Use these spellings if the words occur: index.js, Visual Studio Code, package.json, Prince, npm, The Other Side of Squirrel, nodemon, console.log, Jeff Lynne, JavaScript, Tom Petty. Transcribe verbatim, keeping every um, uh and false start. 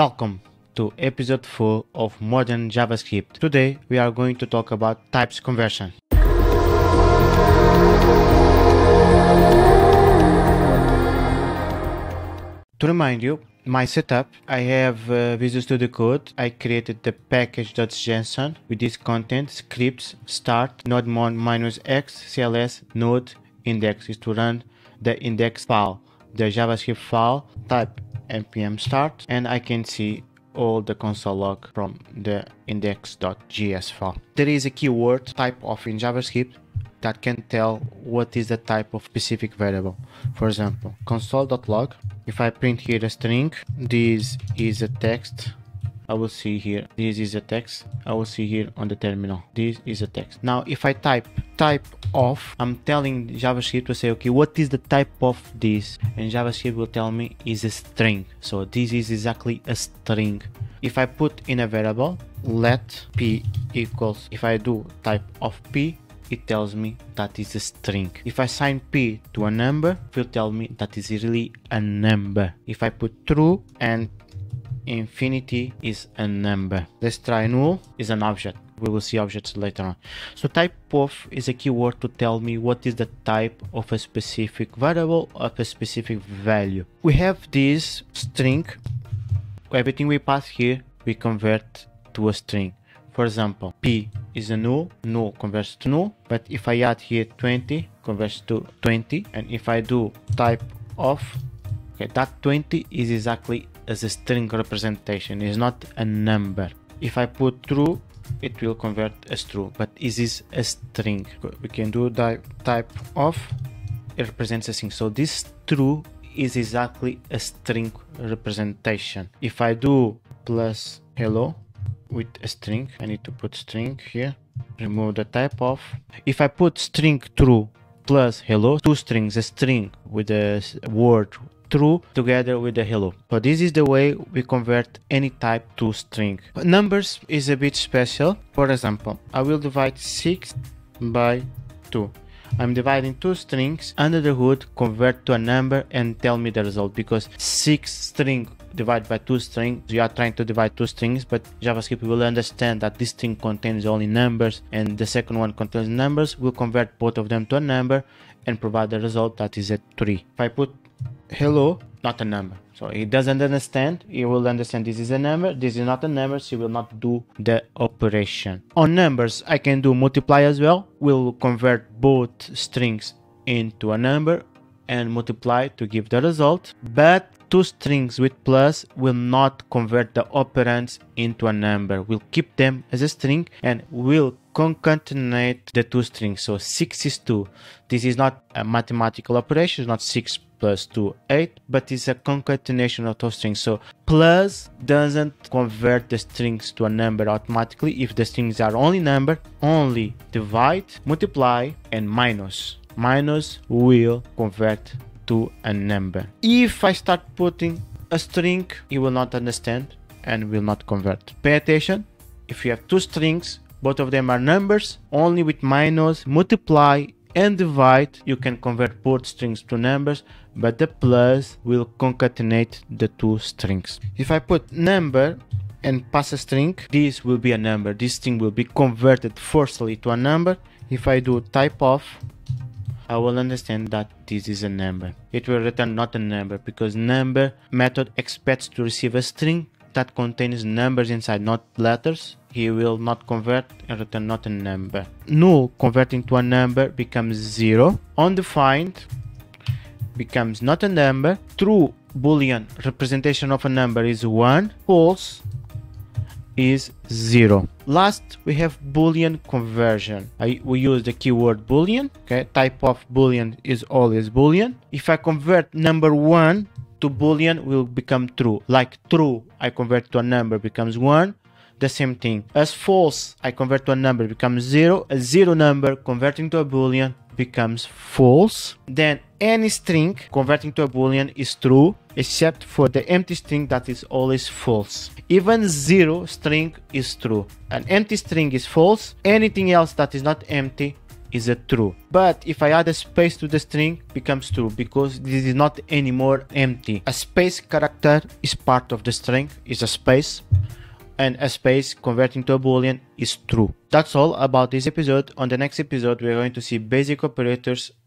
Welcome to episode four of Modern JavaScript. Today we are going to talk about types conversion. To remind you, my setup, I have uh, Visual Studio Code. I created the package.json with this content, scripts, start, nodemon minus x, cls, node, index is to run the index file, the JavaScript file, type npm start, and I can see all the console log from the index.js file. There is a keyword type of in JavaScript that can tell what is the type of specific variable. For example, console.log, if I print here a string, this is a text, I will see here, this is a text, I will see here on the terminal, this is a text. Now if I type type of, I'm telling JavaScript to say, okay, what is the type of this? And JavaScript will tell me is a string, so this is exactly a string. If I put in a variable, let p equals, if I do type of p, it tells me that is a string. If I assign p to a number, it will tell me that is really a number. If I put true and infinity is a number. Let's try null, is an object. We will see objects later on. So type of is a keyword to tell me what is the type of a specific variable of a specific value. We have this string. Everything we pass here, we convert to a string. For example, p is a null, null converts to null, but if I add here twenty, converts to twenty, and if I do type of, okay, that twenty is exactly as a string representation, is not a number. If I put true, it will convert as true, but is this a string? We can do type of, it represents a string. So this true is exactly a string representation. If I do plus hello, with a string, I need to put string here, remove the type of. If I put string true plus hello, two strings, a string with the word true together with the hello. So this is the way we convert any type to string. Numbers is a bit special. For example, I will divide six by two. I'm dividing two strings, under the hood, convert to a number and tell me the result, because six string divided by two strings, you are trying to divide two strings, but JavaScript will understand that this string contains only numbers and the second one contains numbers, will convert both of them to a number and provide the result that is a three. If I put hello, not a number, so it doesn't understand, it will understand this is a number, this is not a number, so it will not do the operation. On numbers, I can do multiply as well, will convert both strings into a number and multiply to give the result, but two strings with plus will not convert the operands into a number, will keep them as a string and will concatenate the two strings. So six is two, this is not a mathematical operation, it's not six plus two, eight, but it's a concatenation of two strings. So plus doesn't convert the strings to a number automatically. If the strings are only number, only divide, multiply, and minus. Minus will convert to a number. If I start putting a string, you will not understand and will not convert. Pay attention, if you have two strings, both of them are numbers, only with minus, multiply, and divide, you can convert both strings to numbers, but the plus will concatenate the two strings. If I put number and pass a string, this will be a number, this string will be converted forcefully to a number. If I do type of, I will understand that this is a number. It will return not a number, because number method expects to receive a string that contains numbers inside, not letters. He will not convert and return not a number. Null converting to a number becomes zero. Undefined becomes not a number. True boolean representation of a number is one. False is zero. Last, we have boolean conversion. I, we use the keyword boolean. Okay, type of boolean is always boolean. If I convert number one to boolean, will become true. Like true, I convert to a number becomes one. The same thing as false, I convert to a number becomes zero. A zero number converting to a boolean becomes false. Then any string converting to a boolean is true, except for the empty string that is always false. Even zero string is true, an empty string is false, anything else that is not empty is a true. But if I add a space to the string, becomes true because this is not anymore empty. A space character is part of the string, is a space, and a space converting to a boolean is true. That's all about this episode. On the next episode, we're going to see basic operators